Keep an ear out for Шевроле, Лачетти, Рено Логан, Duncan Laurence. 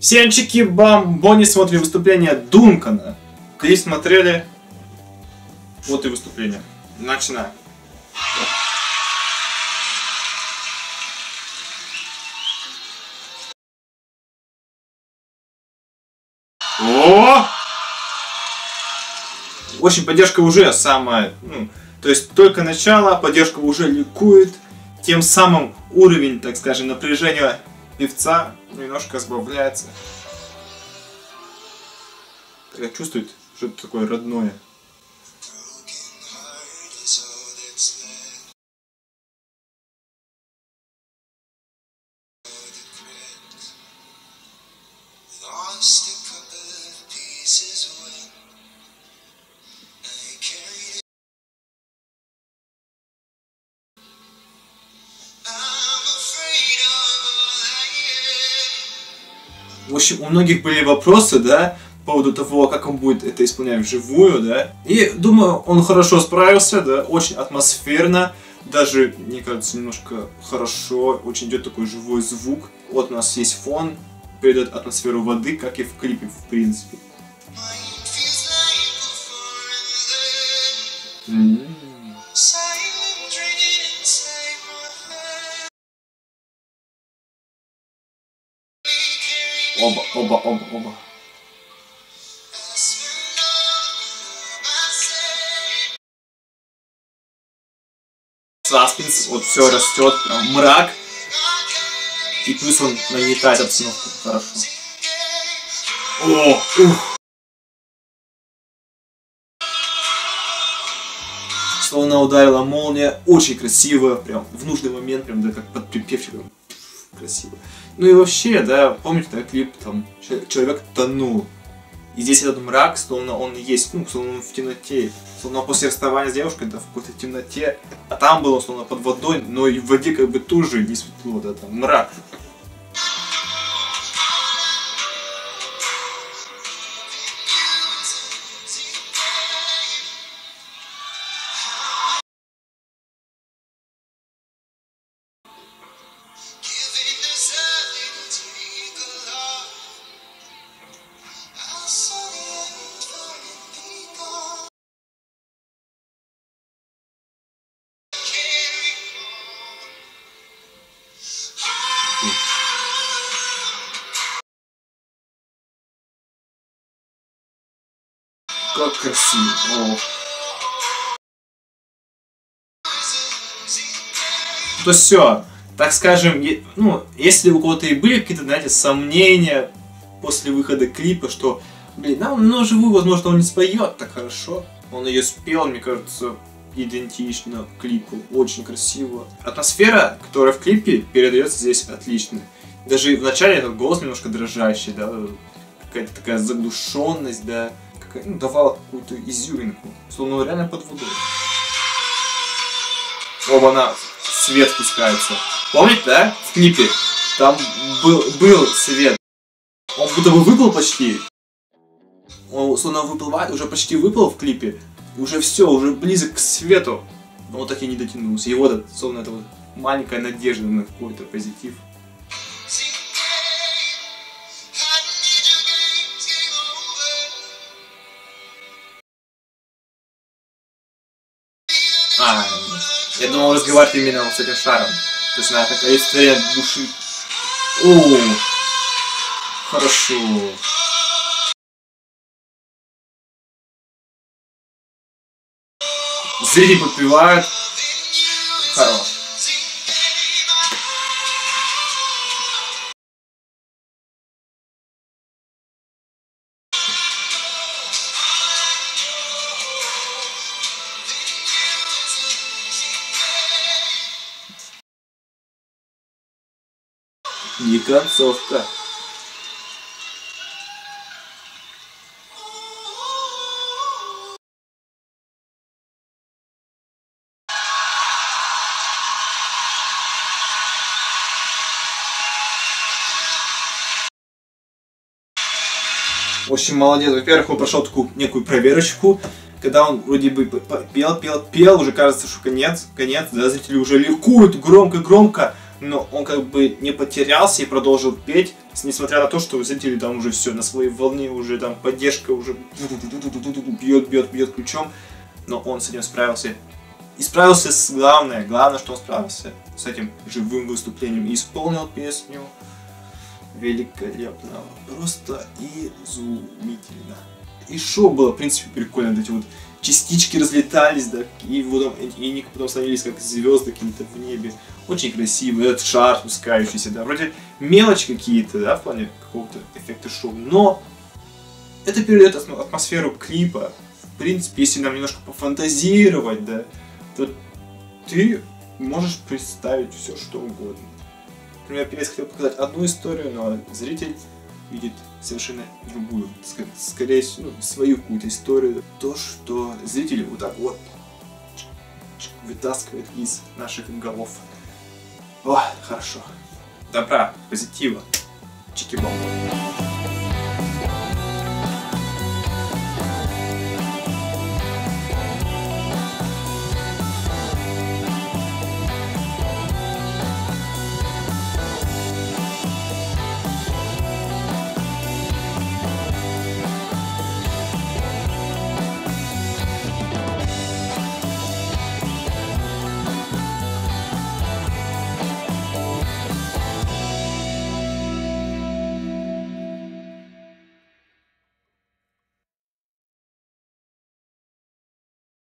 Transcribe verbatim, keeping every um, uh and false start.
Сенчики, бам! Бонни смотрит выступление Дункана. Крис смотрели. Вот и выступление. Начинаем. О! Очень поддержка уже самая... Ну, то есть только начало, поддержка уже ликует. Тем самым уровень, так скажем, напряжения певца немножко сбавляется. Так, чувствует что-то такое родное. В общем, у многих были вопросы, да, по поводу того, как он будет это исполнять вживую, да. И, думаю, он хорошо справился, да, очень атмосферно, даже, мне кажется, немножко хорошо, очень идет такой живой звук. Вот у нас есть фон, передает атмосферу воды, как и в клипе, в принципе. Mm-hmm. Оба, оба, оба, оба. Саспенс, вот все растет, прям мрак. И плюс он нагнетает обстановку хорошо. О, ух. Словно ударила молния, очень красиво, прям в нужный момент, прям да, как под припевчиком. Красиво. Ну и вообще, да, помните, да, клип там «Человек тонул». И здесь этот мрак, словно он есть, ну, словно он в темноте. Словно после расставания с девушкой, да, в какой-то темноте. А там было, словно под водой, но и в воде как бы тоже не светло, да, там мрак. Как красиво. О. То все, так скажем, е... ну, если у кого-то и были какие-то, знаете, сомнения после выхода клипа, что, блин, ну, ну живую, возможно, он не споет так хорошо. Он ее спел, мне кажется, идентично клипу, очень красиво. Атмосфера, которая в клипе, передается здесь отлично. Даже в начале этот голос немножко дрожащий, да, какая-то такая заглушенность, да. Ну, давала какую-то изюминку, словно он реально под водой. Оба, она свет спускается. Помните, да, в клипе? Там был, был свет. Он будто бы выплыл почти. Он словно выплывает, уже почти выплыл в клипе. Уже все, уже близок к свету. Но он так и не дотянулся. И вот, словно, это вот маленькая надежда на какой-то позитив. А, я думал разговаривать именно с этим шаром. То есть надо так олицетворять души. О, хорошо. Зрители подпевают. Хорош. Не концовка. В общем, молодец. Во-первых, он прошел такую некую проверочку, когда он вроде бы пел, пел, пел, уже кажется, что конец, конец, да, зрители уже ликуют громко-громко. но он как бы не потерялся и продолжил петь, несмотря на то, что зрители там уже все, на своей волне уже там поддержка уже бьет, бьет, бьет ключом, но он с этим справился. И справился с главное, главное, что он справился с этим живым выступлением и исполнил песню великолепно, просто изумительно. И шоу было, в принципе, прикольно, вот эти вот частички разлетались, да, и, потом, и они потом становились как звезды какие-то в небе. Очень красивый этот шар спускающийся, да, вроде мелочь какие-то, да, в плане какого-то эффекта шоу, но это передает атмосферу клипа. В принципе, если нам немножко пофантазировать, да, то ты можешь представить все, что угодно. Например, певец хотел показать одну историю, но зритель видит совершенно другую, скорее всего, ну, свою какую-то историю. То, что зрители вот так вот вытаскивает из наших голов. О, хорошо. Добра, позитива. Чики-бомба.